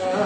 يا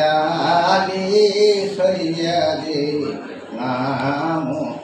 علي صلي عليه